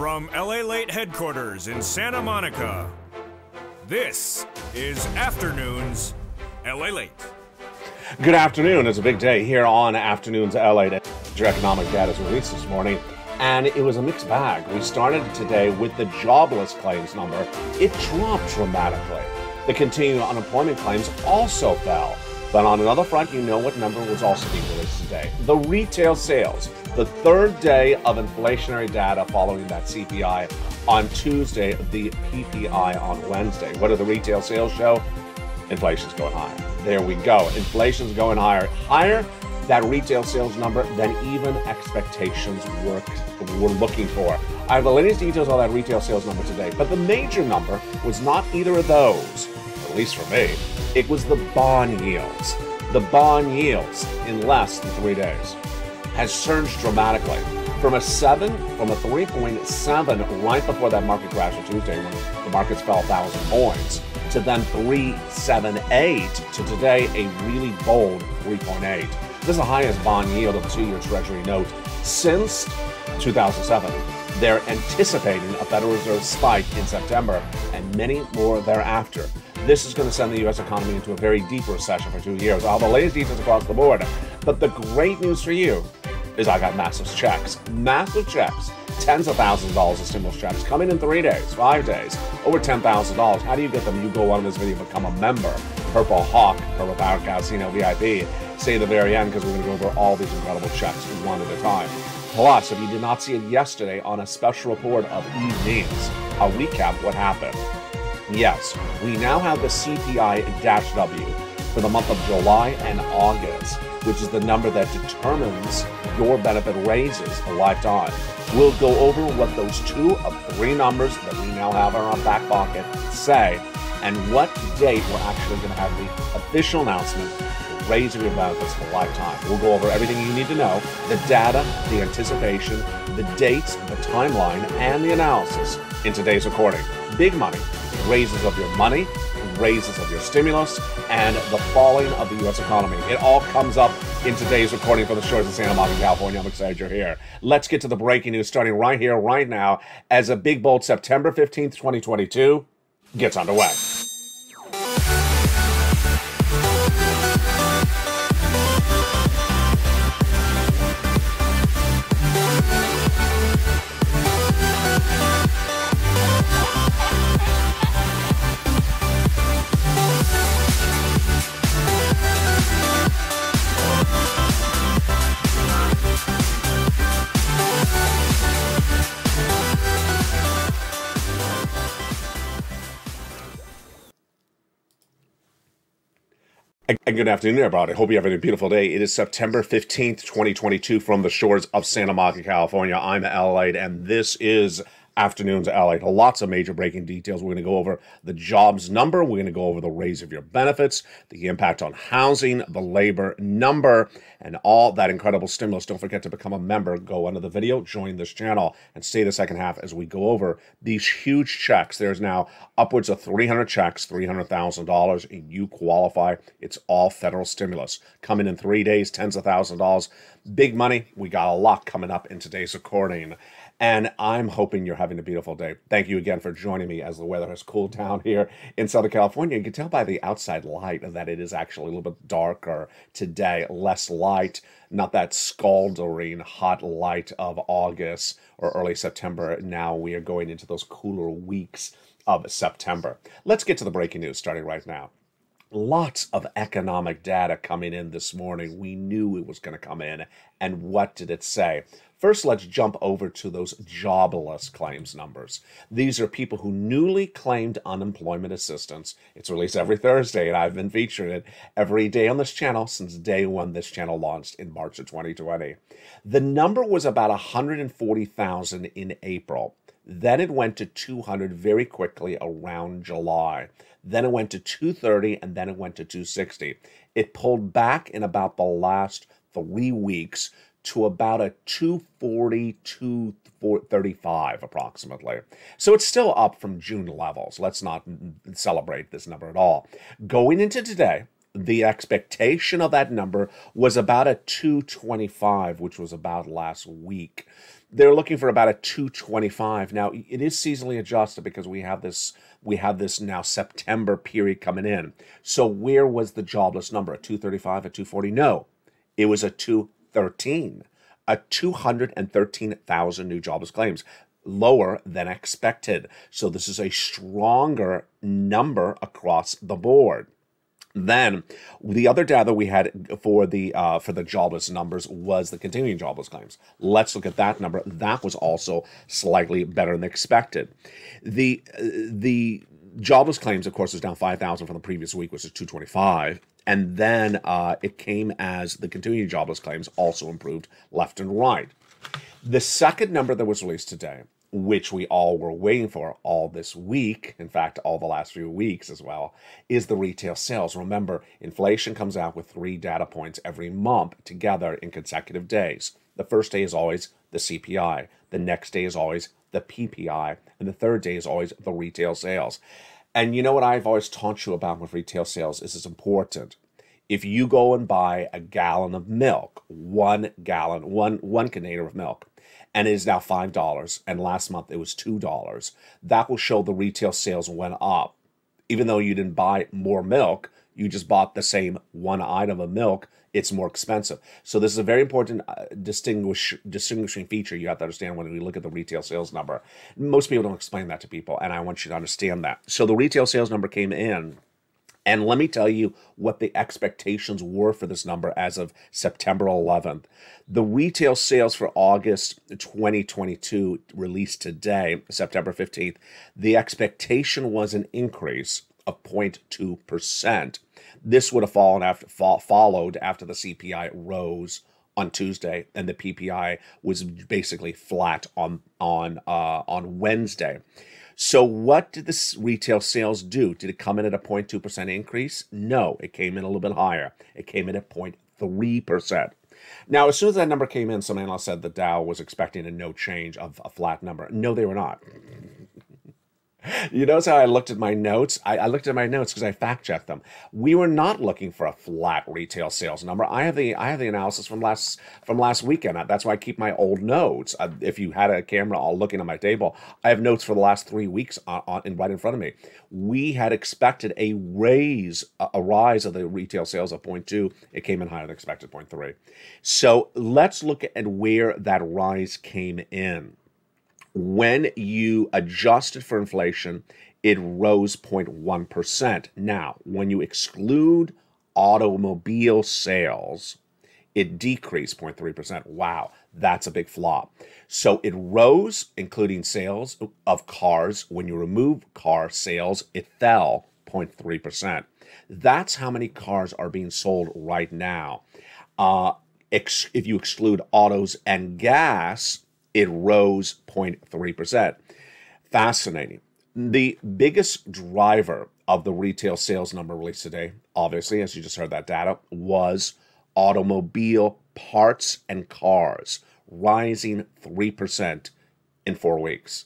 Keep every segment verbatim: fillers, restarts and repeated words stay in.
From LALATE headquarters in Santa Monica, this is Afternoons LALATE. Good afternoon. It's a big day here on Afternoons LALATE. Your economic data is released this morning, and it was a mixed bag. We started today with the jobless claims number. It dropped dramatically. The continuing unemployment claims also fell. But on another front, you know what number was also being released today. The retail sales, the third day of inflationary data following that C P I on Tuesday, the P P I on Wednesday. What do the retail sales show? Inflation's going higher. There we go. Inflation's going higher. Higher, that retail sales number, than even expectations were, were looking for. I have the latest details on that retail sales number today, but the major number was not either of those, at least for me. It was the bond yields. The bond yields in less than three days has surged dramatically from a seven, from a three point seven right before that market crash on Tuesday when the markets fell one thousand points, to then three point seven eight to today a really bold three point eight. This is the highest bond yield of a two-year Treasury note since two thousand seven. They're anticipating a Federal Reserve spike in September and many more thereafter. This is going to send the U S economy into a very deep recession for two years. All the latest details across the board. But the great news for you is I got massive checks. Massive checks. Tens of thousands of dollars of stimulus checks coming in three days, five days, over ten thousand dollars. How do you get them? You go on this video, become a member. Purple Hawk, Purple Power Casino V I P. Stay at the very end because we're going to go over all these incredible checks one at a time. Plus, if you did not see it yesterday on a special report of E Vs, I'll recap what happened. Yes, we now have the C P I W for the month of July and August, which is the number that determines your benefit raises a lifetime. We'll go over what those two of three numbers that we now have in our back pocket say, and what date we're actually going to have the official announcement of raising your benefits for a lifetime. We'll go over everything you need to know, the data, the anticipation, the dates, the timeline, and the analysis in today's recording. Big money. Raises of your money, raises of your stimulus, and the falling of the U S economy. It all comes up in today's recording for the shores of Santa Monica, California. I'm excited you're here. Let's get to the breaking news starting right here, right now, as a big, bold September fifteenth, twenty twenty-two gets underway. And good afternoon, everybody. Hope you have a beautiful day. It is September fifteenth, twenty twenty-two from the shores of Santa Monica, California. I'm LALATE, and this is Afternoons LALATE. Lots of major breaking details. We're going to go over the jobs number. We're going to go over the raise of your benefits, the impact on housing, the labor number, and all that incredible stimulus. Don't forget to become a member. Go under the video, join this channel, and stay the second half as we go over these huge checks. There's now upwards of three hundred checks, three hundred thousand dollars, and you qualify. It's all federal stimulus. Coming in three days, tens of thousands of dollars. Big money. We got a lot coming up in today's recording. And I'm hoping you're having a beautiful day. Thank you again for joining me as the weather has cooled down here in Southern California. You can tell by the outside light that it is actually a little bit darker today, less light, not that scalding hot light of August or early September. Now we are going into those cooler weeks of September. Let's get to the breaking news starting right now. Lots of economic data coming in this morning. We knew it was going to come in. And what did it say? First, let's jump over to those jobless claims numbers. These are people who newly claimed unemployment assistance. It's released every Thursday, and I've been featuring it every day on this channel since day one this channel launched in March of twenty twenty. The number was about one hundred forty thousand in April. Then it went to two hundred very quickly around July. Then it went to two thirty, and then it went to two sixty. It pulled back in about the last three weeks to about a two forty, two thirty-five approximately. So it's still up from June levels. Let's not celebrate this number at all. Going into today, the expectation of that number was about a two twenty-five, which was about last week. They're looking for about a two twenty-five. Now, it is seasonally adjusted because we have this we have this now September period coming in. So where was the jobless number? A two thirty-five, a two forty? No, it was a two thirteen, a two hundred thirteen thousand new jobless claims, lower than expected. So this is a stronger number across the board. Then the other data we had for the uh, for the jobless numbers was the continuing jobless claims. Let's look at that number. That was also slightly better than expected. The the jobless claims, of course, is down five thousand from the previous week, which is two twenty-five. And then uh, it came as the continuing jobless claims also improved left and right. The second number that was released today, which we all were waiting for all this week, in fact, all the last few weeks as well, is the retail sales. Remember, inflation comes out with three data points every month together in consecutive days. The first day is always the C P I. The next day is always the P P I. And the third day is always the retail sales. And you know what I've always taught you about with retail sales is it's important. If you go and buy a gallon of milk, one gallon, one, one container of milk, and it is now five dollars, and last month it was two dollars. That will show the retail sales went up. Even though you didn't buy more milk, you just bought the same one item of milk, it's more expensive. So this is a very important uh, distinguish, distinguishing feature you have to understand when we look at the retail sales number. Most people don't explain that to people, and I want you to understand that. So the retail sales number came in, and let me tell you what the expectations were for this number as of September eleventh. The retail sales for August twenty twenty-two released today, September fifteenth, the expectation was an increase of zero point two percent. This would have fallen after, followed after the C P I rose on Tuesday, and the P P I was basically flat on, on, uh, on Wednesday. So what did this retail sales do? Did it come in at a zero point two percent increase? No, it came in a little bit higher. It came in at zero point three percent. Now, as soon as that number came in, some analysts said the Dow was expecting a no change of a flat number. No, they were not. You notice how I looked at my notes? I, I looked at my notes because I fact-checked them. We were not looking for a flat retail sales number. I have the I have the analysis from last from last weekend. That's why I keep my old notes. I, if you had a camera all looking at my table, I have notes for the last three weeks on, on, in right in front of me. We had expected a raise, a, a rise of the retail sales of zero point two. It came in higher than expected, zero point three. So let's look at where that rise came in. When you adjusted for inflation, it rose zero point one percent. Now, when you exclude automobile sales, it decreased zero point three percent. Wow, that's a big flop. So it rose, including sales of cars. When you remove car sales, it fell zero point three percent. That's how many cars are being sold right now. Uh, ex- if you exclude autos and gas, it rose zero point three percent. Fascinating. The biggest driver of the retail sales number released today, obviously, as you just heard that data, was automobile parts and cars, rising three percent in four weeks.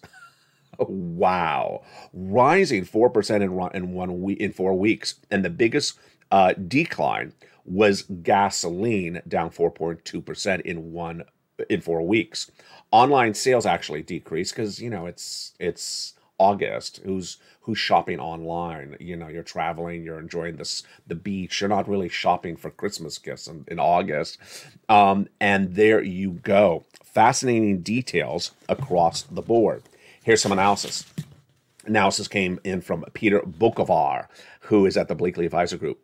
Wow. Rising four percent in, in, one week, in four weeks. And the biggest uh, decline was gasoline, down four point two percent in one week. In four weeks, online sales actually decreased because you know it's it's August. Who's who's shopping online? You know, you're traveling, you're enjoying this the beach. You're not really shopping for Christmas gifts in, in August. Um, and there you go. Fascinating details across the board. Here's some analysis. Analysis came in from Peter Bukovar, who is at the Bleakley Advisor Group.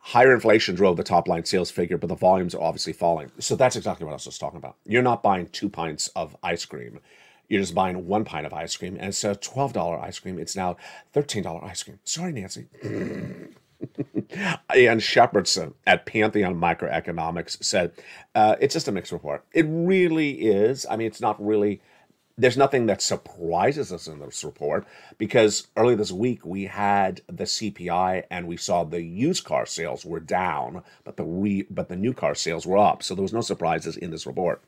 Higher inflation drove the top-line sales figure, but the volumes are obviously falling. So that's exactly what I was just talking about. You're not buying two pints of ice cream. You're just buying one pint of ice cream. And instead of twelve dollars ice cream, it's now thirteen dollars ice cream. Sorry, Nancy. Ian Shepherdson at Pantheon Microeconomics said, uh, it's just a mixed report. It really is. I mean, it's not really... There's nothing that surprises us in this report because early this week we had the C P I and we saw the used car sales were down, but the re, but the new car sales were up. So there was no surprises in this report.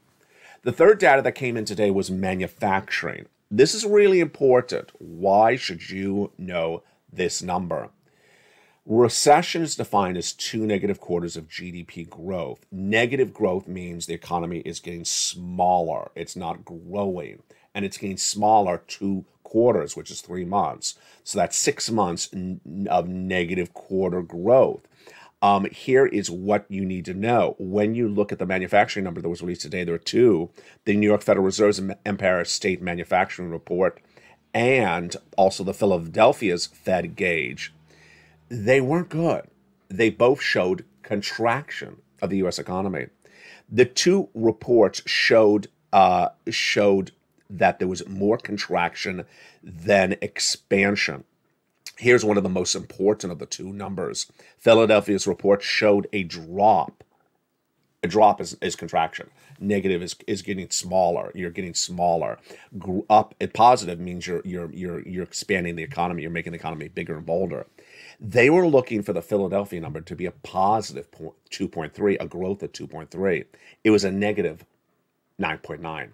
The third data that came in today was manufacturing. This is really important. Why should you know this number? Recession is defined as two negative quarters of G D P growth. Negative growth means the economy is getting smaller. It's not growing. And it's getting smaller two quarters, which is three months. So that's six months of negative quarter growth. Um, here is what you need to know. When you look at the manufacturing number that was released today, there are two, the New York Federal Reserve's Empire State Manufacturing Report and also the Philadelphia's Fed gauge. They weren't good. They both showed contraction of the U S economy. The two reports showed uh, showed that there was more contraction than expansion. Here's one of the most important of the two numbers. Philadelphia's report showed a drop. A drop is, is contraction. Negative is, is getting smaller. You're getting smaller. Up at positive means you're you're you're you're expanding the economy. You're making the economy bigger and bolder. They were looking for the Philadelphia number to be a positive two point three, a growth of two point three. It was a negative nine point nine.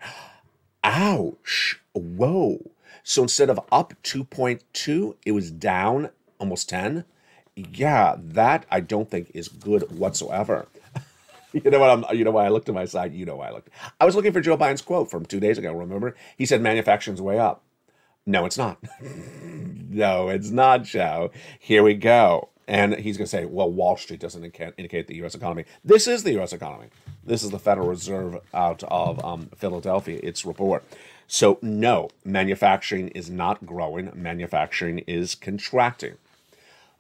Ouch! Whoa! So instead of up two point two, it was down almost ten. Yeah, that I don't think is good whatsoever. You know what? I'm, you know why I looked to my side? You know why I looked. I was looking for Joe Biden's quote from two days ago, remember? He said, manufacturing's way up. No, it's not. No, it's not, Joe. Here we go. And he's going to say, well, Wall Street doesn't indicate the U S economy. This is the U S economy. This is the Federal Reserve out of um, Philadelphia, its report. So, no, manufacturing is not growing. Manufacturing is contracting.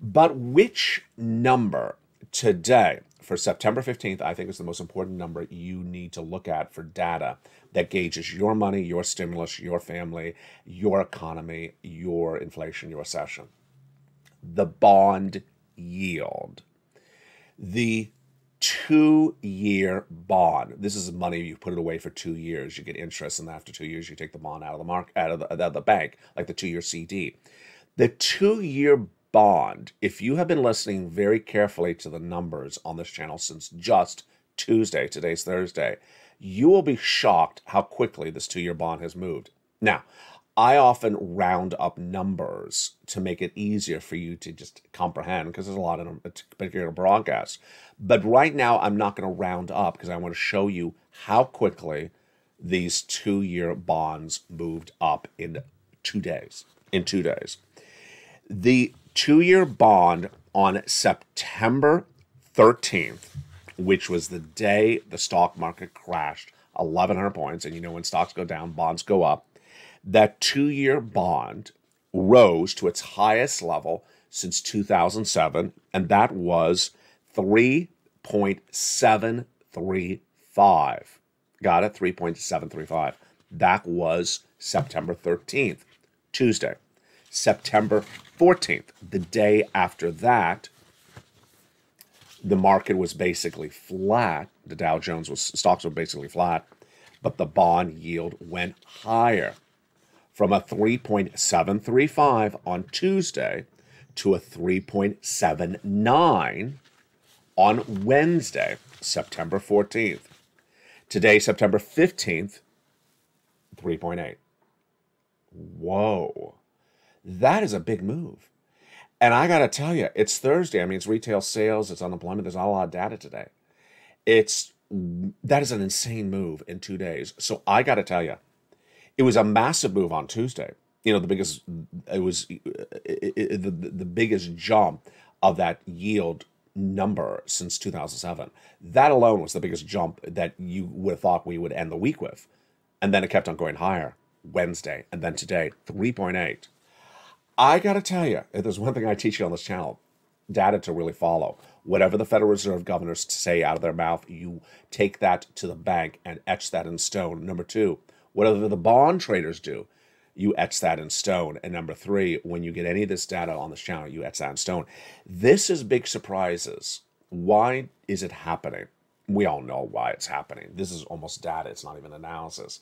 But which number today, for September fifteenth, I think is the most important number you need to look at for data that gauges your money, your stimulus, your family, your economy, your inflation, your recession? The bond yield. The two-year bond. This is money you put it away for two years. You get interest, and after two years, you take the bond out of the mark, out of the, out of the bank, like the two-year C D. The two-year bond. Bond, if you have been listening very carefully to the numbers on this channel since just Tuesday, today's Thursday, you will be shocked how quickly this two-year bond has moved. Now, I often round up numbers to make it easier for you to just comprehend because there's a lot in a particular broadcast. But right now, I'm not going to round up because I want to show you how quickly these two-year bonds moved up in two days. In two days. The two-year bond on September thirteenth, which was the day the stock market crashed eleven hundred points, and you know when stocks go down, bonds go up, that two-year bond rose to its highest level since two thousand seven, and that was three point seven three five. Got it? three point seven three five. That was September thirteenth, Tuesday. September fourteenth, the day after that, the market was basically flat. The Dow Jones was, stocks were basically flat, but the bond yield went higher from a three point seven three five on Tuesday to a three point seven nine on Wednesday, September fourteenth. Today, September fifteenth, three point eight. Whoa. That is a big move. And I got to tell you, it's Thursday. I mean, it's retail sales, it's unemployment. There's not a lot of data today. It's, that is an insane move in two days. So I got to tell you, it was a massive move on Tuesday. You know, the biggest, it was it, it, the, the biggest jump of that yield number since two thousand seven. That alone was the biggest jump that you would have thought we would end the week with. And then it kept on going higher Wednesday. And then today, three point eight. I got to tell you, if there's one thing I teach you on this channel, data to really follow. Whatever the Federal Reserve governors say out of their mouth, you take that to the bank and etch that in stone. Number two, whatever the bond traders do, you etch that in stone. And number three, when you get any of this data on this channel, you etch that in stone. This is big surprises. Why is it happening? We all know why it's happening. This is almost data. It's not even analysis.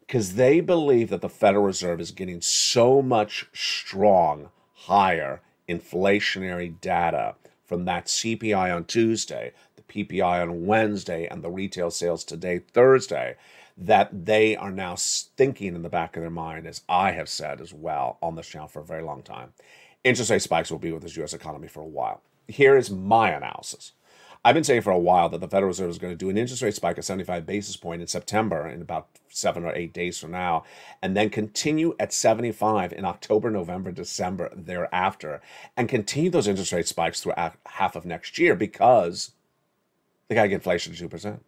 Because they believe that the Federal Reserve is getting so much strong, higher inflationary data from that C P I on Tuesday, the P P I on Wednesday, and the retail sales today, Thursday, that they are now thinking in the back of their mind, as I have said as well on this channel for a very long time. Interest rate spikes will be with this U S economy for a while. here is my analysis. I've been saying for a while that the Federal Reserve is going to do an interest rate spike of seventy-five basis points in September, in about seven or eight days from now, and then continue at seventy-five in October, November, December thereafter, and continue those interest rate spikes through half of next year because they got to get inflation to two percent.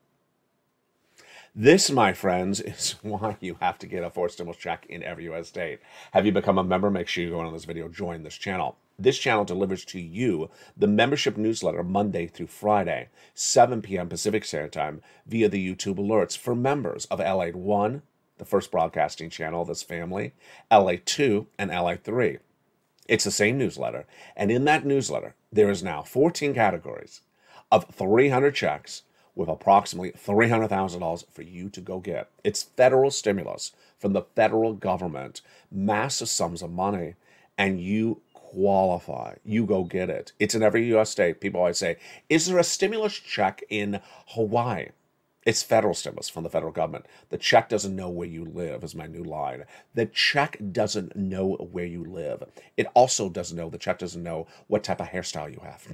This, my friends, is why you have to get a forced stimulus check in every U S state. Have you become a member? Make sure you go on this video, join this channel. This channel delivers to you the membership newsletter Monday through Friday, seven p m Pacific Standard Time, via the YouTube alerts for members of L A one, the first broadcasting channel of this family, L A two, and L A three. It's the same newsletter, and in that newsletter, there is now fourteen categories of three hundred checks with approximately three hundred thousand dollars for you to go get. It's federal stimulus from the federal government, massive sums of money, and you qualify. You go get it. It's in every U S state. People always say, is there a stimulus check in Hawaii? It's federal stimulus from the federal government. The check doesn't know where you live is my new line. The check doesn't know where you live. It also doesn't know, the check doesn't know what type of hairstyle you have.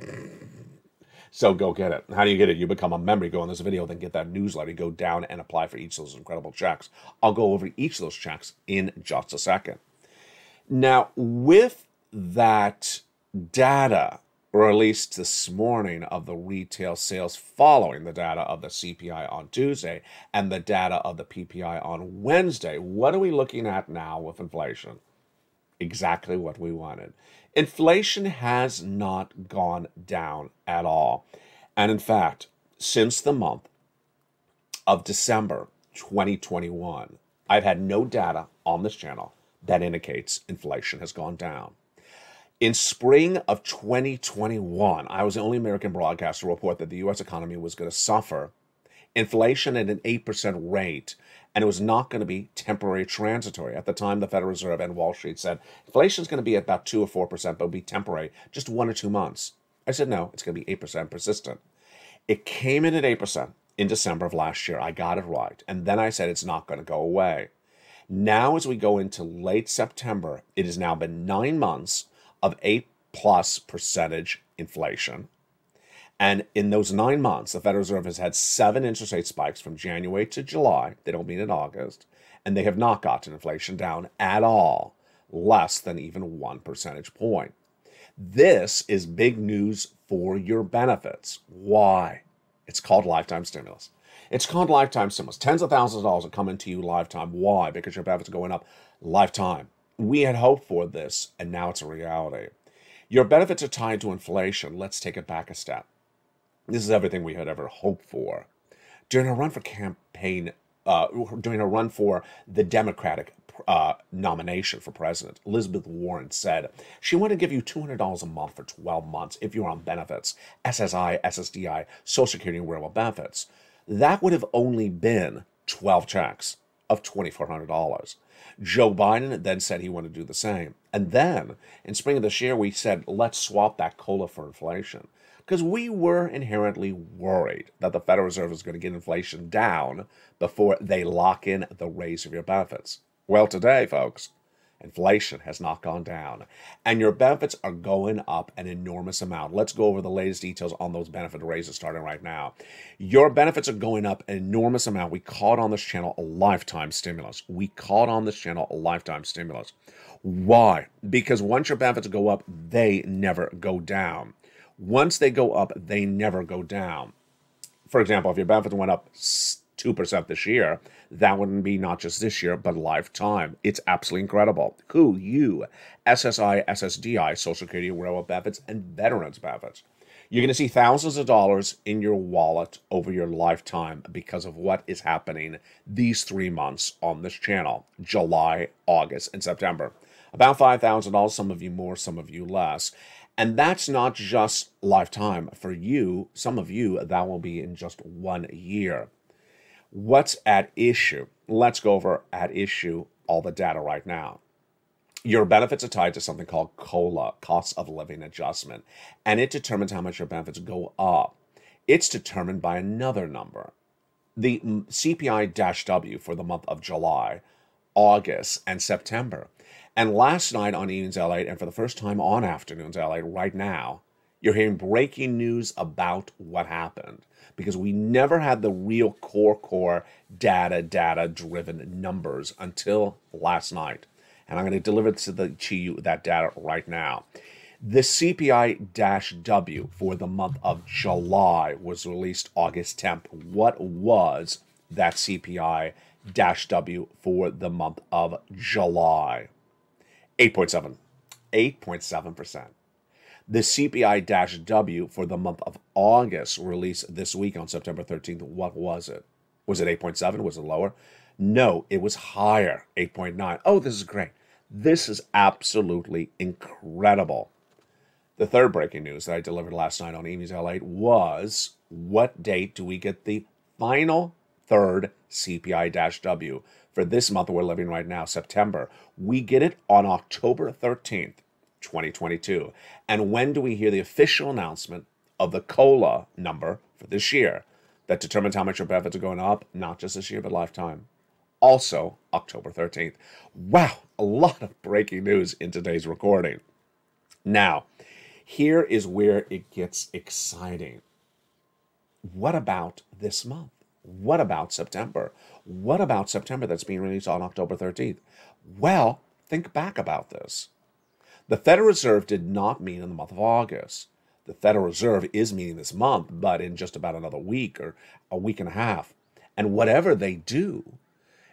So go get it. How do you get it? You become a member. You go on this video, then get that newsletter. You go down and apply for each of those incredible checks. I'll go over each of those checks in just a second. Now, with that data released this morning of the retail sales following the data of the C P I on Tuesday and the data of the P P I on Wednesday, what are we looking at now with inflation? Exactly what we wanted. Inflation has not gone down at all. And in fact, since the month of December twenty twenty-one, I've had no data on this channel that indicates inflation has gone down. In spring of twenty twenty-one, I was the only American broadcaster to report that the U S economy was going to suffer inflation at an eight percent rate, and it was not going to be temporary transitory. At the time, the Federal Reserve and Wall Street said, inflation is going to be at about two or four percent, but it'll be temporary, just one or two months. I said, no, it's going to be eight percent persistent. It came in at eight percent in December of last year. I got it right. And then I said, it's not going to go away. Now, as we go into late September, it has now been nine months of eight plus percentage inflation. And in those nine months, the Federal Reserve has had seven interest rate spikes from January to July. They don't mean in August. And they have not gotten inflation down at all, less than even one percentage point. This is big news for your benefits. Why? It's called lifetime stimulus. It's called lifetime stimulus. Tens of thousands of dollars are coming to you lifetime. Why? Because your benefits are going up lifetime. We had hoped for this, and now it's a reality. Your benefits are tied to inflation. Let's take it back a step. This is everything we had ever hoped for. During a run for campaign, uh, during a run for the Democratic uh, nomination for president, Elizabeth Warren said she wanted to give you two hundred dollars a month for twelve months if you're on benefits, S S I, S S D I, Social Security, and wearable benefits. That would have only been twelve checks of two thousand four hundred dollars. Joe Biden then said he wanted to do the same. And then in spring of this year, we said, let's swap that COLA for inflation, because we were inherently worried that the Federal Reserve was going to get inflation down before they lock in the raise of your benefits. Well, today, folks, inflation has not gone down, and your benefits are going up an enormous amount. Let's go over the latest details on those benefit raises starting right now. Your benefits are going up an enormous amount. We called on this channel a lifetime stimulus. We called on this channel a lifetime stimulus. Why? Because once your benefits go up, they never go down. Once they go up, they never go down. For example, if your benefits went up two percent this year, that wouldn't be not just this year, but lifetime. It's absolutely incredible. Who? You. S S I, S S D I, Social Security, rural benefits, and veterans benefits. You're going to see thousands of dollars in your wallet over your lifetime because of what is happening these three months on this channel, July, August, and September. About five thousand dollars, some of you more, some of you less. And that's not just lifetime. For you, some of you, that will be in just one year. What's at issue? Let's go over at issue all the data right now. Your benefits are tied to something called COLA, Cost of Living Adjustment, and it determines how much your benefits go up. It's determined by another number. The C P I W for the month of July, August, and September. And last night on Evenings L A, and for the first time on Afternoons L A right now, you're hearing breaking news about what happened, because we never had the real core, core data, data-driven numbers until last night. And I'm going to deliver to, the, to you that data right now. The C P I W for the month of July was released August tenth. What was that C P I W for the month of July? eight point seven. eight point seven percent. The C P I W for the month of August released this week on September thirteenth. What was it? Was it eight point seven? Was it lower? No, it was higher, eight point nine. Oh, this is great. This is absolutely incredible. The third breaking news that I delivered last night on E M E's L A was, what date do we get the final third C P I W? For this month we're living right now, September, we get it on October thirteenth, twenty twenty-two. And when do we hear the official announcement of the COLA number for this year that determines how much your benefits are going up, not just this year, but lifetime? Also, October thirteenth. Wow, a lot of breaking news in today's recording. Now, here is where it gets exciting. What about this month? What about September? What about September that's being released on October thirteenth? Well, think back about this. The Federal Reserve did not meet in the month of August. The Federal Reserve is meeting this month, but in just about another week or a week and a half. And whatever they do,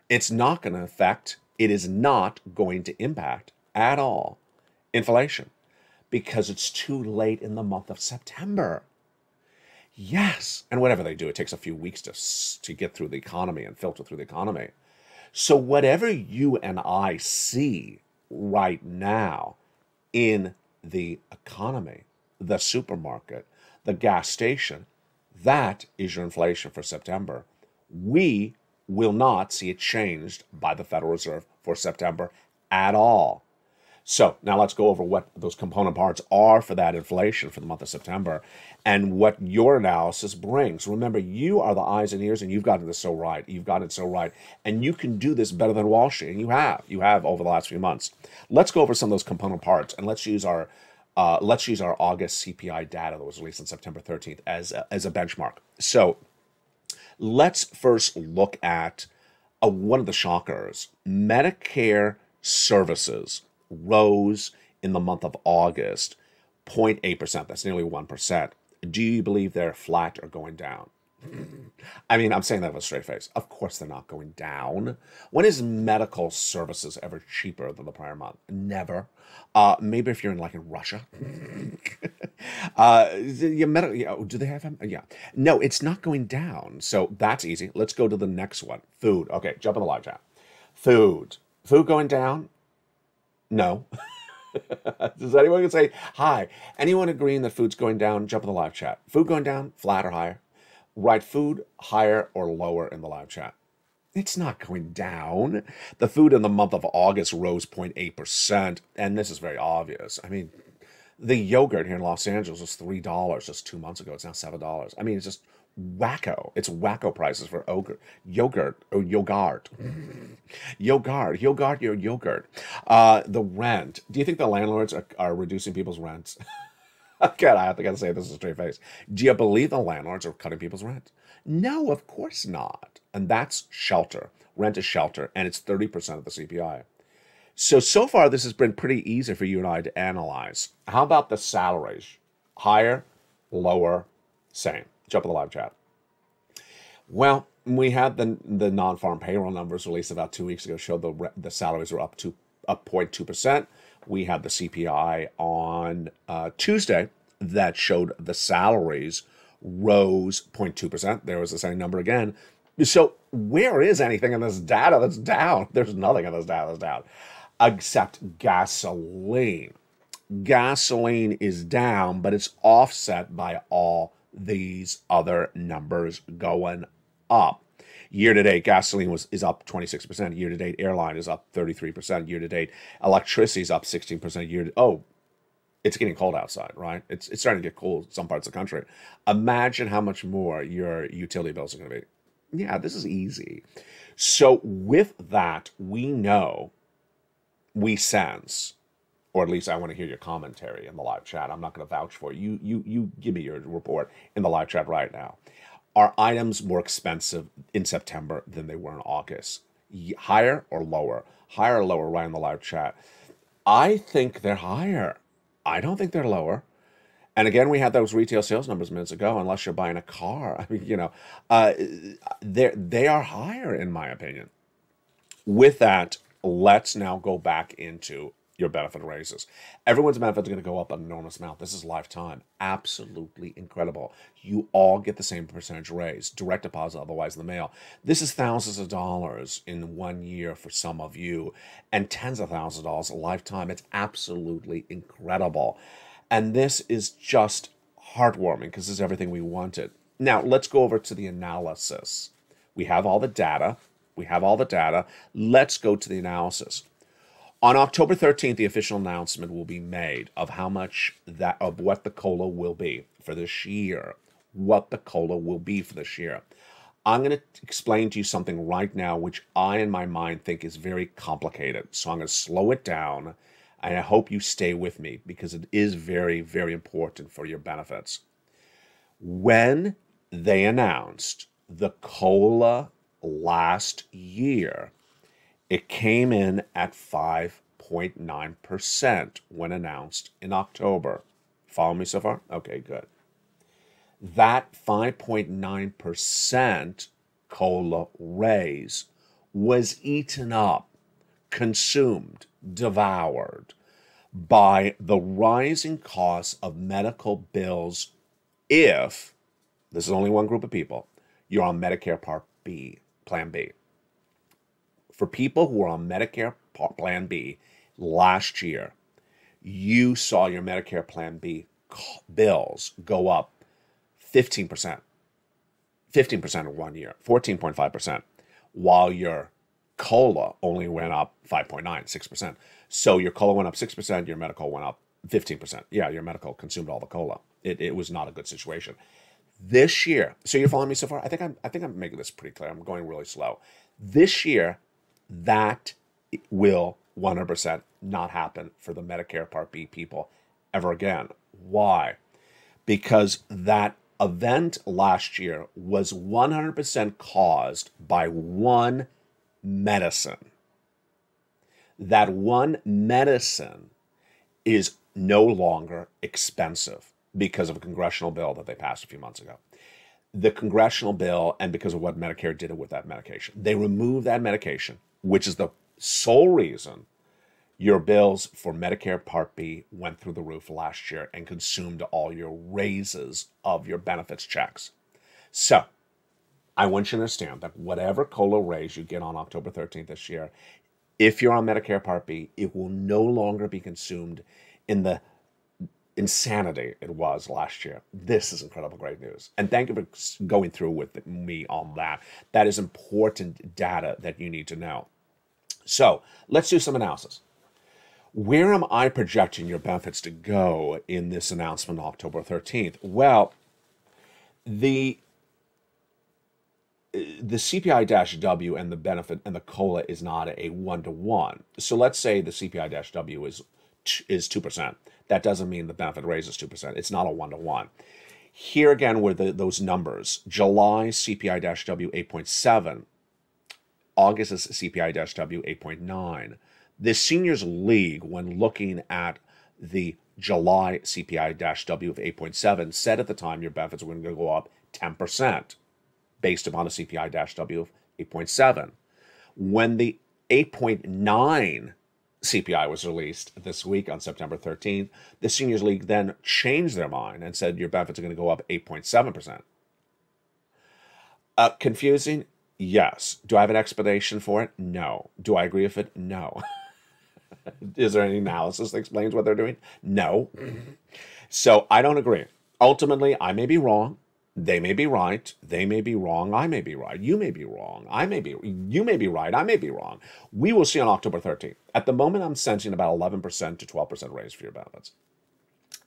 it's not going to affect, it is not going to impact at all inflation, because it's too late in the month of September. Yes, and whatever they do, it takes a few weeks to, to get through the economy and filter through the economy. So whatever you and I see right now in the economy, the supermarket, the gas station, that is your inflation for September. We will not see it changed by the Federal Reserve for September at all. So now let's go over what those component parts are for that inflation for the month of September and what your analysis brings. Remember, you are the eyes and ears, and you've gotten this so right. You've got it so right. And you can do this better than Wall Street, and you have. You have over the last few months. Let's go over some of those component parts, and let's use our uh, let's use our August C P I data that was released on September thirteenth as a, as a benchmark. So let's first look at a, one of the shockers, Medicare services. Rose in the month of August, zero point eight percent. That's nearly one percent. Do you believe they're flat or going down? I mean, I'm saying that with a straight face. Of course they're not going down. When is medical services ever cheaper than the prior month? Never. Uh, maybe if you're in, like, in Russia. uh, your medical, you know, do they have them? Yeah. No, it's not going down. So that's easy. Let's go to the next one. Food. Okay, jump in the live chat. Food. Food going down? No. Does anyone say hi? Anyone agreeing that food's going down? Jump in the live chat. Food going down, flat or higher? Write food higher or lower in the live chat. It's not going down. The food in the month of August rose zero point eight percent, and this is very obvious. I mean, the yogurt here in Los Angeles was three dollars just two months ago. It's now seven dollars. I mean, it's just wacko. It's wacko prices for ogre, yogurt or yogurt. Yogurt. Yogurt, your yogurt. Uh, the rent. Do you think the landlords are, are reducing people's rents? God, I have to say this is a straight face. Do you believe the landlords are cutting people's rent? No, of course not. And that's shelter. Rent is shelter, and it's thirty percent of the C P I. So, so far, this has been pretty easy for you and I to analyze. How about the salaries? Higher, lower, same. Jump in the live chat. Well, we had the the non-farm payroll numbers released about two weeks ago. Showed the the salaries were up to up zero point two percent. We had the C P I on uh, Tuesday that showed the salaries rose zero point two percent. There was the same number again. So where is anything in this data that's down? There's nothing in this data that's down, except gasoline. Gasoline is down, but it's offset by all these other numbers going up. Year-to-date, gasoline was, is up twenty-six percent. Year-to-date, airline is up thirty-three percent. Year-to-date, electricity is up sixteen percent. Year-to-date, oh, it's getting cold outside, right? It's, it's starting to get cold in some parts of the country. Imagine how much more your utility bills are going to be. Yeah, this is easy. So with that, we know, we sense or at least I want to hear your commentary in the live chat. I'm not going to vouch for it. You, you, you give me your report in the live chat right now. Are items more expensive in September than they were in August? Higher or lower? Higher or lower, right in the live chat? I think they're higher. I don't think they're lower. And again, we had those retail sales numbers minutes ago, unless you're buying a car. I mean, you know, uh, they are higher, in my opinion. With that, let's now go back into your benefit raises. Everyone's benefit is going to go up an enormous amount. This is lifetime. Absolutely incredible. You all get the same percentage raise, direct deposit, otherwise in the mail. This is thousands of dollars in one year for some of you, and tens of thousands of dollars a lifetime. It's absolutely incredible. And this is just heartwarming because this is everything we wanted. Now, let's go over to the analysis. We have all the data. We have all the data. Let's go to the analysis. On October thirteenth, the official announcement will be made of how much that of what the COLA will be for this year. What the COLA will be for this year. I'm going to explain to you something right now, which I, in my mind, think is very complicated. So I'm going to slow it down, and I hope you stay with me because it is very, very important for your benefits. When they announced the COLA last year, it came in at five point nine percent when announced in October. Follow me so far? Okay, good. That five point nine percent COLA raise was eaten up, consumed, devoured by the rising costs of medical bills if, this is only one group of people, you're on Medicare Part B, Plan B. For people who were on Medicare Plan B last year, you saw your Medicare Plan B bills go up fifteen percent, fifteen percent in one year, fourteen point five percent, while your COLA only went up five point nine, six percent. So your COLA went up six percent, your medical went up fifteen percent. Yeah, your medical consumed all the COLA. It, it was not a good situation. This year, so you're following me so far? I think I'm, I think I'm making this pretty clear. I'm going really slow. This year, that will one hundred percent not happen for the Medicare Part B people ever again. Why? Because that event last year was one hundred percent caused by one medicine. That one medicine is no longer expensive because of a congressional bill that they passed a few months ago. The congressional bill, and because of what Medicare did with that medication, they removed that medication, which is the sole reason your bills for Medicare Part B went through the roof last year and consumed all your raises of your benefits checks. So I want you to understand that whatever COLA raise you get on October thirteenth this year, if you're on Medicare Part B, it will no longer be consumed in the insanity it was last year. This is incredible great news. And thank you for going through with me on that. That is important data that you need to know. So let's do some analysis. Where am I projecting your benefits to go in this announcement on October thirteenth? Well, the the C P I W and the benefit and the COLA is not a one-to-one. So let's say the C P I W is is two percent. That doesn't mean the benefit raise is two percent. It's not a one-to-one. Here again were the, those numbers. July C P I W eight point seven. August is C P I W eight point nine. The Seniors League, when looking at the July C P I W of eight point seven, said at the time your benefits were going to go up ten percent. Based upon a C P I W of eight point seven. When the eight point nine C P I was released this week on September thirteenth, the Seniors League then changed their mind and said your benefits are going to go up eight point seven percent. Uh, confusing? Yes. Do I have an explanation for it? No. Do I agree with it? No. Is there any analysis that explains what they're doing? No. Mm-hmm. So I don't agree. Ultimately, I may be wrong. They may be right, they may be wrong, I may be right, you may be wrong, I may be, you may be right, I may be wrong. We will see on October thirteenth. At the moment, I'm sensing about eleven percent to twelve percent raise for your benefits.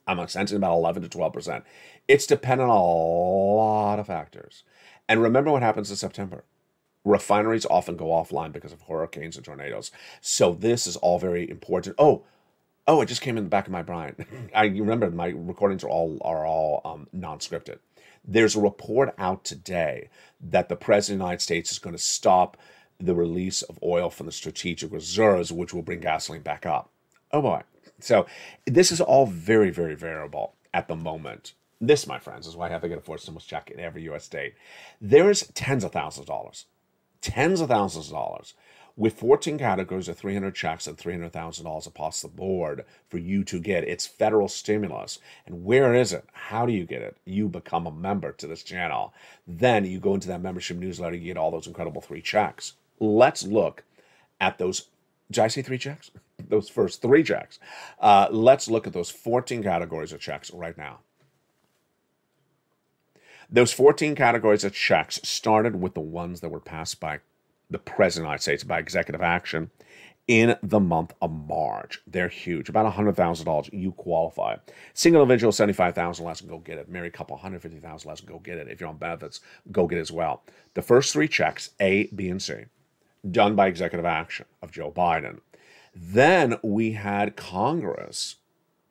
I'm sensing about eleven to twelve percent. It's dependent on a lot of factors. And remember what happens in September. Refineries often go offline because of hurricanes and tornadoes. So this is all very important. Oh, Oh, it just came in the back of my brain. I remember my recordings are all are all um, non-scripted. There's a report out today that the president of the United States is going to stop the release of oil from the Strategic Reserves, which will bring gasoline back up. Oh boy. So this is all very, very variable at the moment. This, my friends, is why I have to get a forward stimulus check in every U S state. There is tens of thousands of dollars, tens of thousands of dollars, with fourteen categories of three hundred checks and three hundred thousand dollars across the board for you to get. It's federal stimulus. And where is it? How do you get it? You become a member to this channel. Then you go into that membership newsletter, you get all those incredible three checks. Let's look at those. Did I say three checks? Those first three checks. Uh, let's look at those fourteen categories of checks right now. Those fourteen categories of checks started with the ones that were passed by the President of the United States by executive action in the month of March. They're huge. About one hundred thousand dollars, you qualify. Single individual, seventy-five thousand dollars less, and go get it. Married couple, one hundred fifty thousand dollars less, and go get it. If you're on benefits, go get it as well. The first three checks, A, B, and C, done by executive action of Joe Biden. Then we had Congress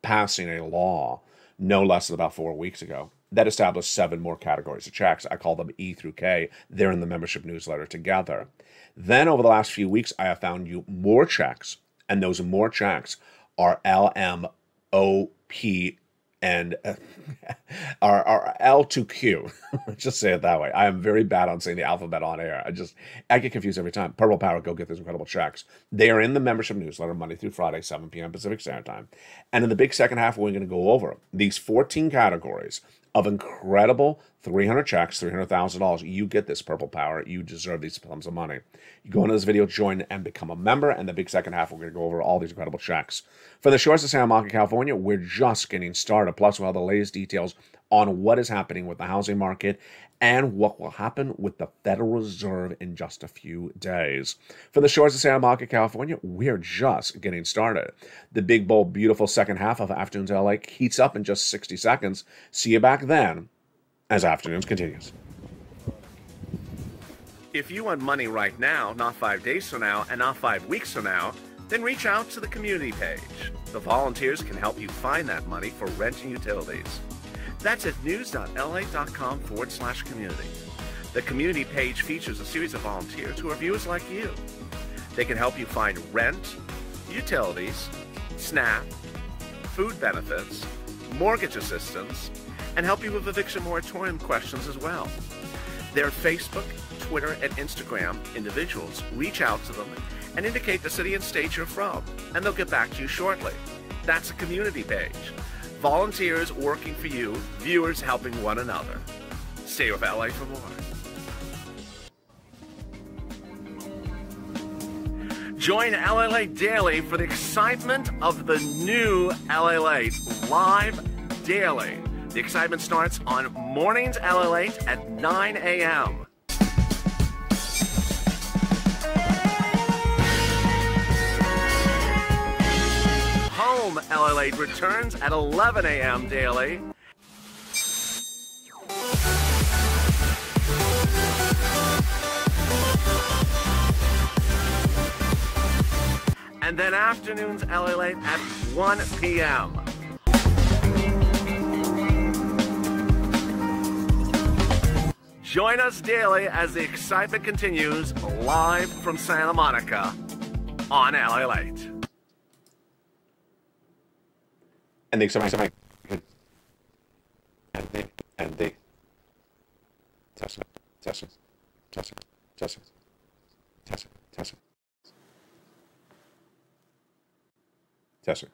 passing a law no less than about four weeks ago that established seven more categories of checks. I call them E through K. They're in the membership newsletter together. Then over the last few weeks, I have found you more checks, and those more checks are L, M, O, P, and uh, are, are L to Q. Just say it that way. I am very bad on saying the alphabet on air. I just, I get confused every time. Purple Power, go get those incredible checks. They are in the membership newsletter Monday through Friday, seven P M Pacific Standard Time. And in the big second half, we're going to go over these fourteen categories of incredible three hundred checks, three hundred thousand dollars. You get this, Purple Power. You deserve these sums of money. You go into this video, join, and become a member. And the big second half, we're going to go over all these incredible checks. For the shores of Santa Monica, California, we're just getting started. Plus, we'll have the latest details on what is happening with the housing market and what will happen with the Federal Reserve in just a few days. For the shores of Santa Monica, California, we're just getting started. The big, bold, beautiful second half of Afternoons L A heats up in just sixty seconds. See you back then as Afternoons continues. If you want money right now, not five days from now, and not five weeks from now, then reach out to the community page. The volunteers can help you find that money for rent and utilities. That's at news.la.com forward slash community. The community page features a series of volunteers who are viewers like you. They can help you find rent, utilities, SNAP, food benefits, mortgage assistance, and help you with eviction moratorium questions as well. Their Facebook, Twitter, and Instagram individuals, reach out to them and indicate the city and state you're from, and they'll get back to you shortly. That's a community page. Volunteers working for you, viewers helping one another. Stay with L A for more. Join LALATE Daily for the excitement of the new LALATE live daily. The excitement starts on mornings LALATE at nine A M LALATE returns at eleven A M daily. And then afternoons LALATE at one P M Join us daily as the excitement continues live from Santa Monica on LALATE. And they, somebody, somebody, and they, and they, test it, test it, test it, test it, test it, test it, test it.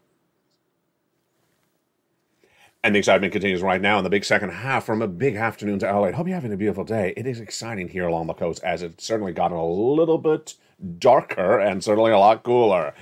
And the excitement continues right now in the big second half from a big afternoon to L A. Hope you're having a beautiful day. It is exciting here along the coast, as it's certainly gotten a little bit darker and certainly a lot cooler.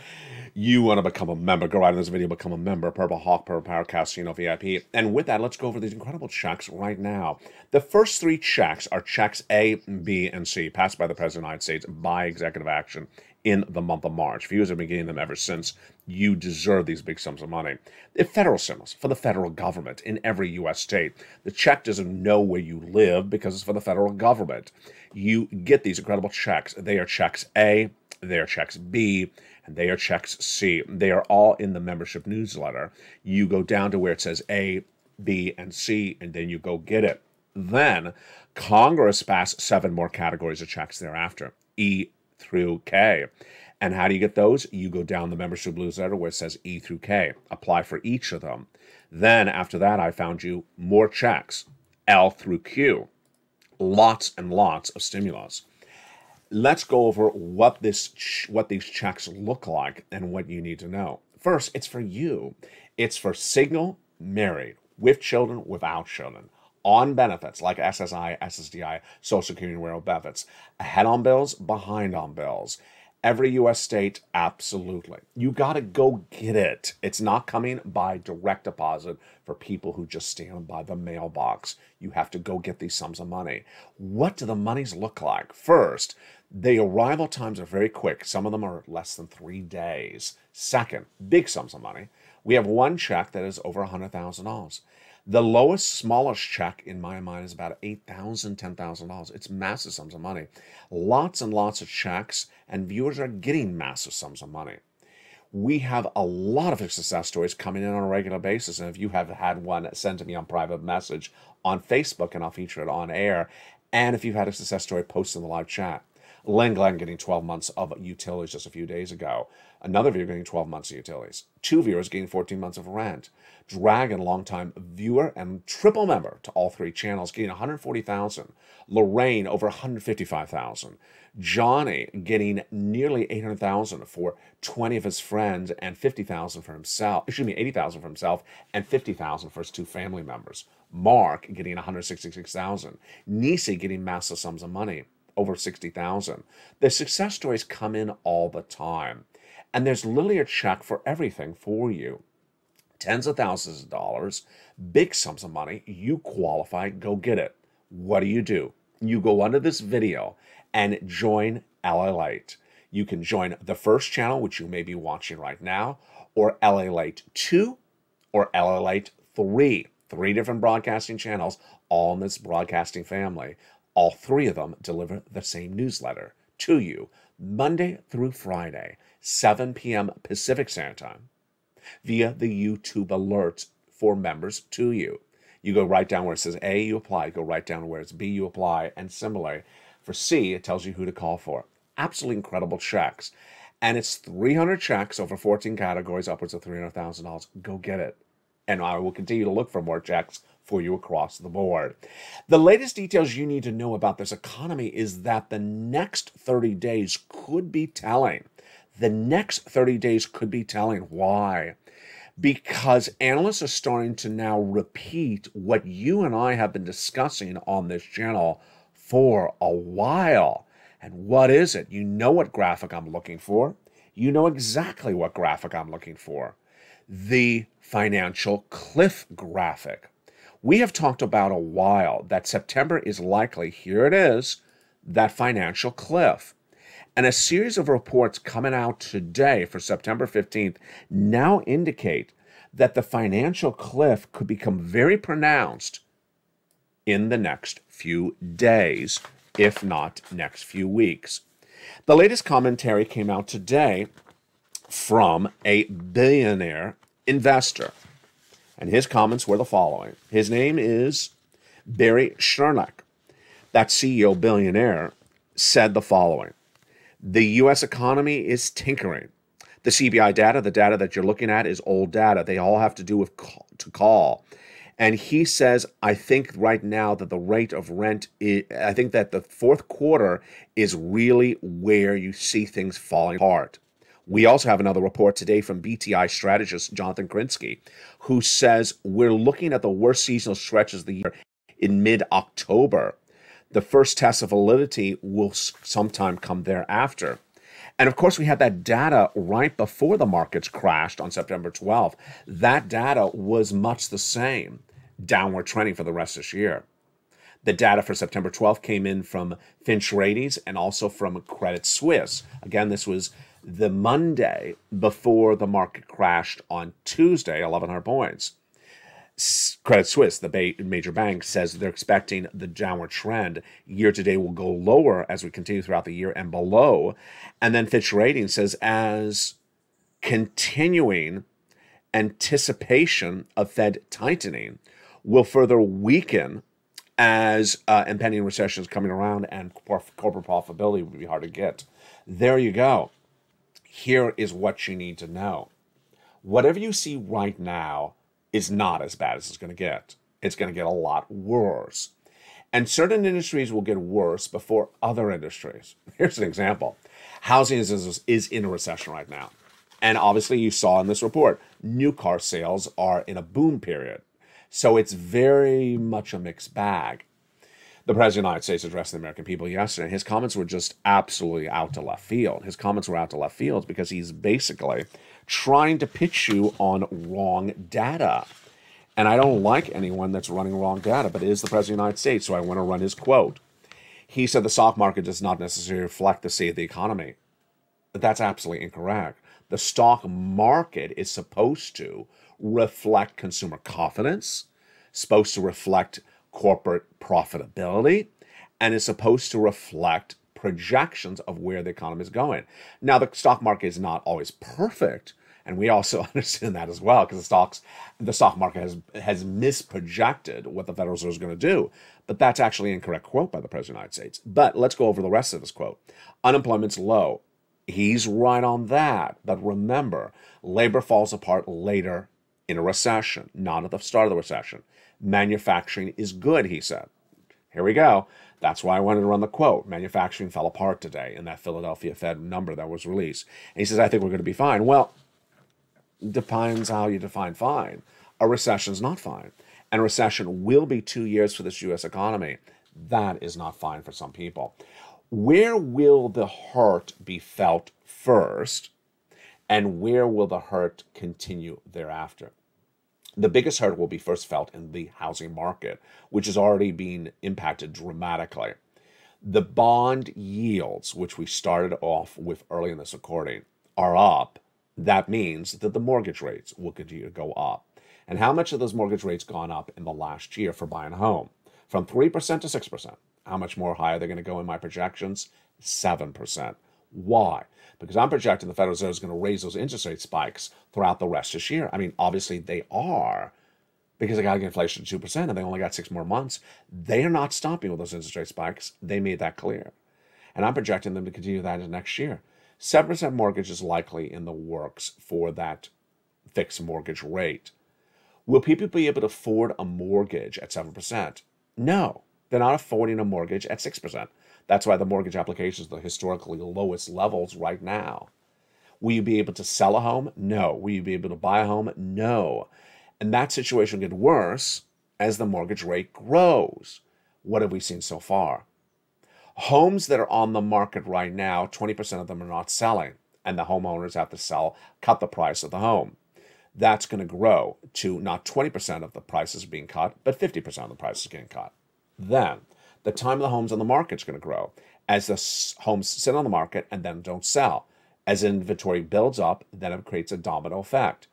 You want to become a member, go right in this video, become a member, Purple Hawk, Purple Power, Casino, V I P. And with that, let's go over these incredible checks right now. The first three checks are checks A, B, and C, passed by the President of the United States by executive action in the month of March. Viewers have been getting them ever since. You deserve these big sums of money. The federal stimulus for the federal government in every U S state. The check doesn't know where you live because it's for the federal government. You get these incredible checks. They are checks A, They are checks B, and they are checks C. They are all in the membership newsletter. You go down to where it says A, B, and C, and then you go get it. Then Congress passed seven more categories of checks thereafter, E through K. And how do you get those? You go down the membership newsletter where it says E through K. Apply for each of them. Then after that, I found you more checks, L through Q. Lots and lots of stimulus. Let's go over what this, what these checks look like and what you need to know. First, it's for you. It's for single, married, with children, without children, on benefits like S S I, S S D I, Social Security and rural benefits, ahead on bills, behind on bills. Every U S state, absolutely. You got to go get it. It's not coming by direct deposit for people who just stand by the mailbox. You have to go get these sums of money. What do the monies look like? First, the arrival times are very quick. Some of them are less than three days. Second, big sums of money. We have one check that is over one hundred thousand dollars. The lowest, smallest check in my mind is about eight thousand dollars, ten thousand dollars. It's massive sums of money. Lots and lots of checks, and viewers are getting massive sums of money. We have a lot of success stories coming in on a regular basis, and if you have had one, send to me on private message on Facebook, and I'll feature it on air. And if you've had a success story, post in the live chat. Len Glenn getting twelve months of utilities just a few days ago. Another viewer getting twelve months of utilities. Two viewers getting fourteen months of rent. Dragon, longtime viewer and triple member to all three channels, getting one hundred forty thousand dollars. Lorraine, over one hundred fifty-five thousand dollars. Johnny getting nearly eight hundred thousand dollars for twenty of his friends and fifty thousand dollars for himself. Excuse me, eighty thousand dollars for himself and fifty thousand dollars for his two family members. Mark getting one hundred sixty-six thousand dollars. Nisi getting massive sums of money, over sixty thousand dollars. The success stories come in all the time. And there's literally a check for everything for you. Tens of thousands of dollars, big sums of money. You qualify, go get it. What do you do? You go under this video and join LALATE. You can join the first channel, which you may be watching right now, or LALATE two, or LALATE three. Three different broadcasting channels, all in this broadcasting family. All three of them deliver the same newsletter to you Monday through Friday, seven p m Pacific Standard Time, via the YouTube alerts for members to you. You go right down where it says A, you apply. Go right down where it's B, you apply. And similarly, for C, it tells you who to call for. Absolutely incredible checks. And it's three hundred checks over fourteen categories, upwards of three hundred thousand dollars. Go get it. And I will continue to look for more checks for you across the board. The latest details you need to know about this economy is that the next thirty days could be telling. The next thirty days could be telling. Why? Because analysts are starting to now repeat what you and I have been discussing on this channel for a while. And what is it? You know what graphic I'm looking for. You know exactly what graphic I'm looking for. The financial cliff graphic. We have talked about a while that September is likely, here it is, that financial cliff. And a series of reports coming out today for September fifteenth now indicate that the financial cliff could become very pronounced in the next few days, if not next few weeks. The latest commentary came out today from a billionaire investor. And his comments were the following. His name is Barry Schernach. That C E O billionaire said the following. The U S economy is tinkering. The C P I data, the data that you're looking at is old data. They all have to do with call, to call. And he says, I think right now that the rate of rent, is, I think that the fourth quarter is really where you see things falling apart. We also have another report today from B T I strategist Jonathan Krinsky, who says we're looking at the worst seasonal stretches of the year in mid-October. The first test of validity will sometime come thereafter. And of course, we had that data right before the markets crashed on September twelfth. That data was much the same, downward trending for the rest of this year. The data for September twelfth came in from Fitch Ratings and also from Credit Suisse. Again, this was the Monday before the market crashed on Tuesday, eleven hundred points. Credit Suisse, the major bank, says they're expecting the downward trend year-to-date will go lower as we continue throughout the year and below. And then Fitch Ratings says as continuing anticipation of Fed tightening will further weaken as uh, impending recession is coming around and corporate profitability will be hard to get. There you go. Here is what you need to know. Whatever you see right now is not as bad as it's going to get. It's going to get a lot worse. And certain industries will get worse before other industries. Here's an example. Housing is, is in a recession right now. And obviously you saw in this report, new car sales are in a boom period. So it's very much a mixed bag. The President of the United States addressed the American people yesterday. His comments were just absolutely out to left field. His comments were out to left field because he's basically trying to pitch you on wrong data. And I don't like anyone that's running wrong data, but it is the President of the United States, so I want to run his quote. He said the stock market does not necessarily reflect the state of the economy. But that's absolutely incorrect. The stock market is supposed to reflect consumer confidence, supposed to reflect corporate profitability, and is supposed to reflect projections of where the economy is going. Now, the stock market is not always perfect, and we also understand that as well, because the stocks, the stock market has, has misprojected what the Federal Reserve is going to do. But that's actually an incorrect quote by the President of the United States. But let's go over the rest of this quote. Unemployment's low. He's right on that. But remember, labor falls apart later in a recession, not at the start of the recession. Manufacturing is good, he said. Here we go. That's why I wanted to run the quote. Manufacturing fell apart today in that Philadelphia Fed number that was released. And he says, I think we're going to be fine. Well, depends how you define fine. A recession's not fine. And a recession will be two years for this U S economy. That is not fine for some people. Where will the hurt be felt first? And where will the hurt continue thereafter? The biggest hurt will be first felt in the housing market, which is already being impacted dramatically. The bond yields, which we started off with early in this recording, are up. That means that the mortgage rates will continue to go up. And how much have those mortgage rates gone up in the last year for buying a home? From three percent to six percent. How much more higher they're going to go in my projections? seven percent. Why? Because I'm projecting the Federal Reserve is going to raise those interest rate spikes throughout the rest of this year. I mean, obviously they are, because they got to get inflation to two percent and they only got six more months. They are not stopping with those interest rate spikes. They made that clear. And I'm projecting them to continue that into next year. seven percent mortgage is likely in the works for that fixed mortgage rate. Will people be able to afford a mortgage at seven percent? No, they're not affording a mortgage at six percent. That's why the mortgage applications are the historically lowest levels right now. Will you be able to sell a home? No. Will you be able to buy a home? No. And that situation will get worse as the mortgage rate grows. What have we seen so far? Homes that are on the market right now, twenty percent of them are not selling, and the homeowners have to sell, cut the price of the home. That's going to grow to not twenty percent of the prices being cut, but fifty percent of the prices getting cut. Then the time of the homes on the market is going to grow as the homes sit on the market and then don't sell. As inventory builds up, then it creates a domino effect.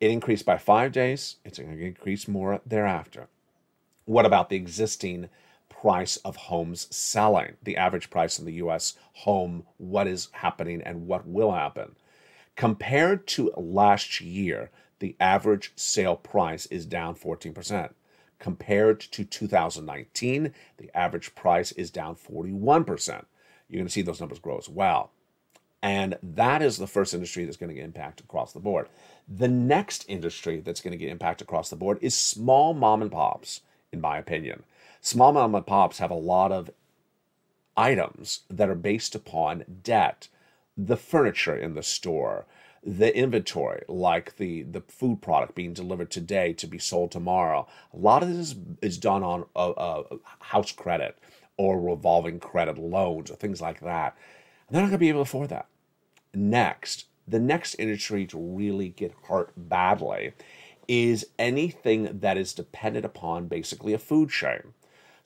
It increased by five days. It's going to increase more thereafter. What about the existing price of homes selling? The average price in the U S home, what is happening and what will happen? Compared to last year, the average sale price is down fourteen percent. Compared to two thousand nineteen, the average price is down forty-one percent. You're going to see those numbers grow as well. And that is the first industry that's going to get impacted across the board. The next industry that's going to get impacted across the board is small mom and pops, in my opinion. Small mom and pops have a lot of items that are based upon debt. The furniture in the store, the inventory, like the, the food product being delivered today to be sold tomorrow. A lot of this is, is done on a, a house credit or revolving credit loans or things like that. They're not going to be able to afford that. Next, the next industry to really get hurt badly is anything that is dependent upon basically a food chain.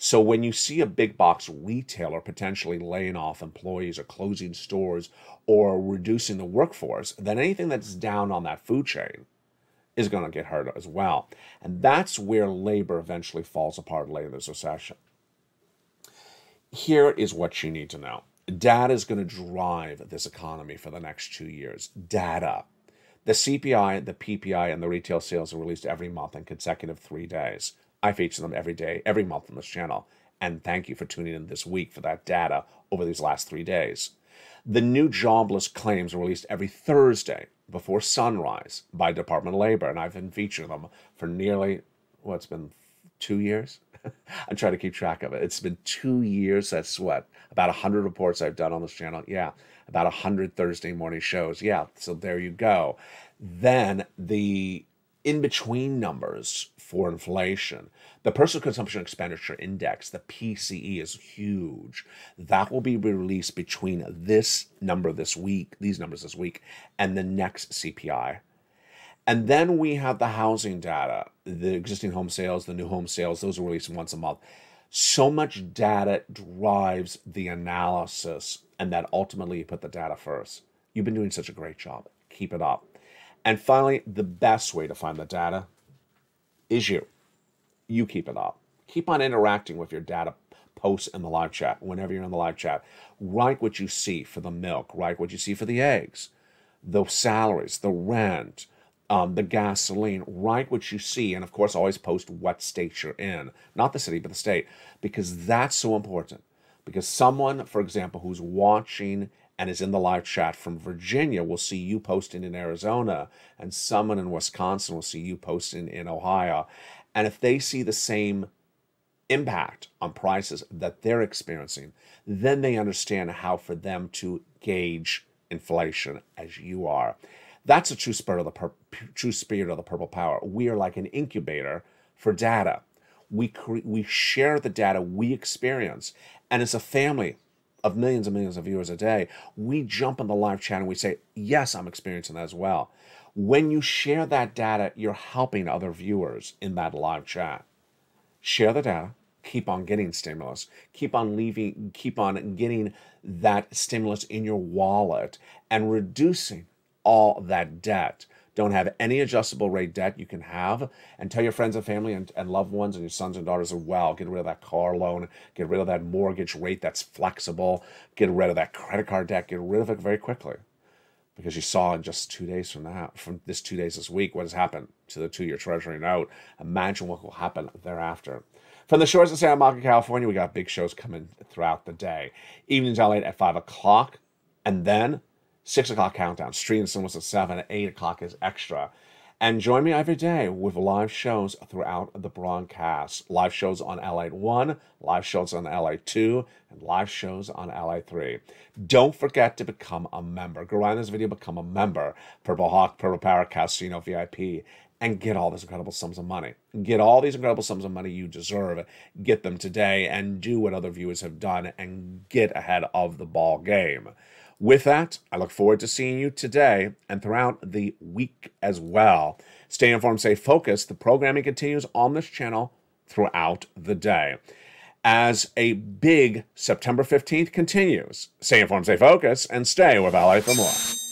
So when you see a big box retailer potentially laying off employees or closing stores or reducing the workforce, then anything that's down on that food chain is going to get hurt as well. And that's where labor eventually falls apart later in this recession. Here is what you need to know. Data is going to drive this economy for the next two years. Data. The C P I, the P P I, and the retail sales are released every month in consecutive three days. I feature them every day, every month on this channel. And thank you for tuning in this week for that data over these last three days. The new jobless claims are released every Thursday before sunrise by Department of Labor, and I've been featuring them for nearly, what's been two years? I'm trying to keep track of it. It's been two years. That's what, about one hundred reports I've done on this channel. Yeah, about one hundred Thursday morning shows. Yeah, so there you go. Then the in-between numbers for inflation, the Personal Consumption Expenditure Index, the P C E, is huge. That will be released between this number this week, these numbers this week, and the next C P I. And then we have the housing data, the existing home sales, the new home sales. Those are released once a month. So much data drives the analysis, and that ultimately you put the data first. You've been doing such a great job. Keep it up. And finally, the best way to find the data is you. You keep it up. Keep on interacting with your data posts in the live chat. Whenever you're in the live chat, write what you see for the milk, write what you see for the eggs, the salaries, the rent, Um, the gasoline, write what you see, and of course always post what state you're in. Not the city, but the state, because that's so important. Because someone, for example, who's watching and is in the live chat from Virginia will see you posting in Arizona, and someone in Wisconsin will see you posting in Ohio. And if they see the same impact on prices that they're experiencing, then they understand how for them to gauge inflation as you are. That's the true spirit of the pur true spirit of the Purple Power. We are like an incubator for data. We cre we share the data we experience, and as a family of millions and millions of viewers a day, we jump on the live chat and we say, "Yes, I'm experiencing that as well." When you share that data, you're helping other viewers in that live chat. Share the data. Keep on getting stimulus. Keep on leaving. Keep on getting that stimulus in your wallet and reducing all that debt. Don't have any adjustable rate debt you can have, and tell your friends and family and, and loved ones and your sons and daughters as well. Get rid of that car loan, get rid of that mortgage rate that's flexible, get rid of that credit card debt, get rid of it very quickly. Because you saw in just two days from now, from this two days this week, what has happened to the two-year treasury note. Imagine what will happen thereafter. From the shores of Santa Monica, California, we got big shows coming throughout the day. Evenings at LALATE at five o'clock, and then six o'clock countdown, street and cinemas at seven, eight o'clock is extra. And join me every day with live shows throughout the broadcast. Live shows on LALATE one, live shows on LALATE two, and live shows on LALATE three. Don't forget to become a member. Go around this video, become a member. Purple Hawk, Purple Power, Casino V I P, and get all these incredible sums of money. Get all these incredible sums of money you deserve. Get them today and do what other viewers have done and get ahead of the ball game. With that, I look forward to seeing you today and throughout the week as well. Stay informed, stay focused. The programming continues on this channel throughout the day. As a big September fifteenth continues, stay informed, stay focused, and stay with LALATE for more.